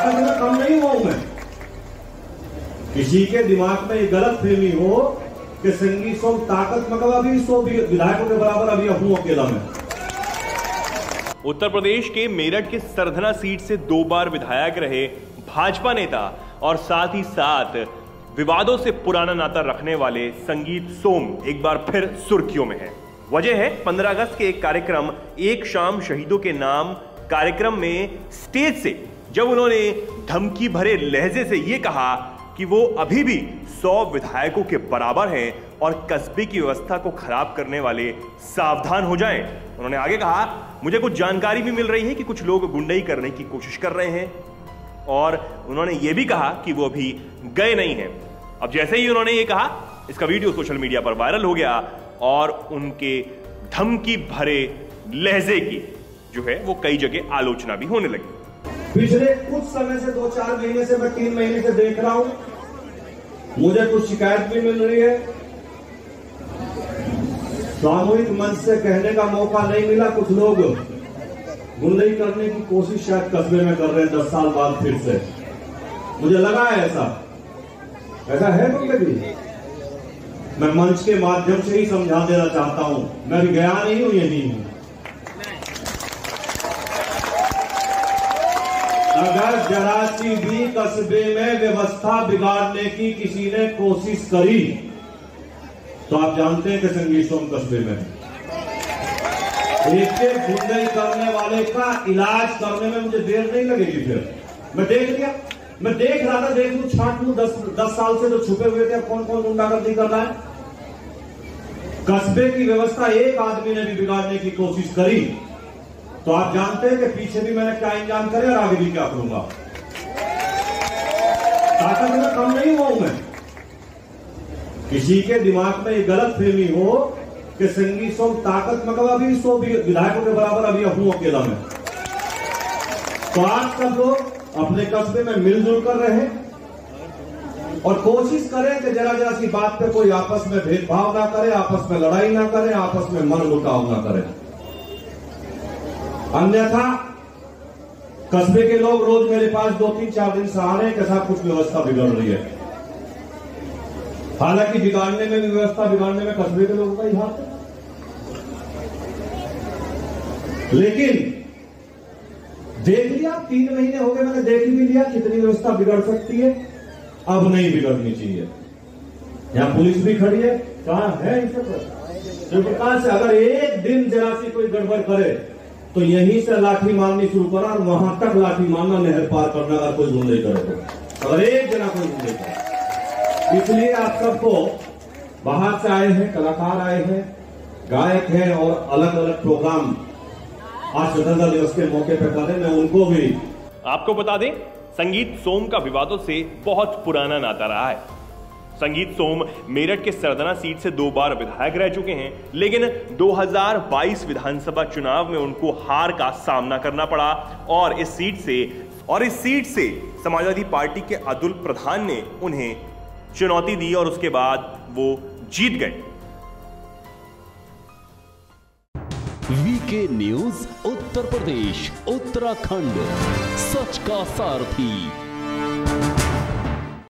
आपस में कम नहीं हुआ हूं मैं। किसी के दिमाग में ये गलत फहमी हो कि संगीत सोम ताकत मतलब अभी 100 विधायकों के बराबर अभी हूं अकेला में। उत्तर प्रदेश के मेरठ के सरधना सीट से 2 बार विधायक रहे भाजपा नेता और साथ ही साथ विवादों से पुराना नाता रखने वाले संगीत सोम एक बार फिर सुर्खियों में है। वजह है 15 अगस्त के एक कार्यक्रम एक शाम शहीदों के नाम कार्यक्रम में स्टेज से जब उन्होंने धमकी भरे लहजे से यह कहा कि वो अभी भी 100 विधायकों के बराबर हैं और कस्बे की व्यवस्था को खराब करने वाले सावधान हो जाएं। उन्होंने आगे कहा, मुझे कुछ जानकारी भी मिल रही है कि कुछ लोग गुंडई करने की कोशिश कर रहे हैं, और उन्होंने ये भी कहा कि वो अभी गए नहीं हैं। अब जैसे ही उन्होंने ये कहा, इसका वीडियो सोशल मीडिया पर वायरल हो गया और उनके धमकी भरे लहजे की जो है वो कई जगह आलोचना भी होने लगी। पिछले कुछ समय से 2-4 महीने से मैं 3 महीने से देख रहा हूं, मुझे कुछ शिकायत भी मिल रही है। सामूहिक मंच से कहने का मौका नहीं मिला, कुछ लोग गुंडई करने की कोशिश शायद कस्बे में कर रहे हैं 10 साल बाद फिर से, मुझे लगा है ऐसा है कभी। मैं मंच के माध्यम से ही समझा देना चाहता हूं, मैं भी गया नहीं हूं, यही हूं। अगर जरा सी भी कस्बे में व्यवस्था बिगाड़ने की किसी ने कोशिश करी तो आप जानते हैं कि संगीत सोम कस्बे में एक गुंडई करने वाले का इलाज करने में मुझे देर नहीं लगेगी। फिर मैं देख रहा था, देख लू, छाट लू। 10 साल से जो छुपे हुए थे, कौन कौन गुंडागर्दी कर रहा है। कस्बे की व्यवस्था एक आदमी ने भी बिगाड़ने की कोशिश करी तो आप जानते हैं कि पीछे भी मैंने क्या इंतजाम करे और आगे भी क्या करूंगा। ताकत में कम नहीं हुआ हूं मैं। किसी के दिमाग में ये गलत फहमी हो कि संगीत सोम ताकत मतलब अभी 100 विधायकों के बराबर अभी हूं अकेला में। तो आप सब लोग अपने कस्बे में मिलजुल कर रहे हैं और कोशिश करें कि जरा जरा सी बात पे कोई आपस में भेदभाव ना करे, आपस में लड़ाई ना करे, आपस में मन मुटाव ना करे, अन्यथा कस्बे के लोग रोज मेरे पास 2-3-4 दिन से आ रहे हैं कि साहब कुछ व्यवस्था बिगड़ रही है। हालांकि बिगाड़ने में भी व्यवस्था बिगाड़ने में कस्बे के लोगों का ही हाथ है, लेकिन देख लिया 3 महीने हो गए, मैंने देख भी लिया कितनी व्यवस्था बिगड़ सकती है। अब नहीं बिगड़नी चाहिए। यहाँ पुलिस भी खड़ी है, कहां है इनसे प्रकार से अगर एक दिन जरा सी कोई गड़बड़ करे तो यहीं से लाठी मारनी शुरू करा और वहां तक लाठी मारना, नहर पार करना अगर कोई गुंडई करे तो, और एक जना कोई गुंडई करे। इसलिए आप सबको बाहर से आए हैं, कलाकार आए हैं, गायक हैं और अलग अलग प्रोग्राम आज स्वतंत्रता दिवस के मौके पर कर रहे हैं, उनको भी। आपको बता दें, संगीत सोम का विवादों से बहुत पुराना नाता रहा है। संगीत सोम मेरठ के सरधना सीट से 2 बार विधायक रह चुके हैं, लेकिन 2022 विधानसभा चुनाव में उनको हार का सामना करना पड़ा और इस सीट से समाजवादी पार्टी के अदुल प्रधान ने उन्हें चुनौती दी और उसके बाद वो जीत गए। वीके न्यूज, उत्तर प्रदेश उत्तराखंड, सच का सारथी।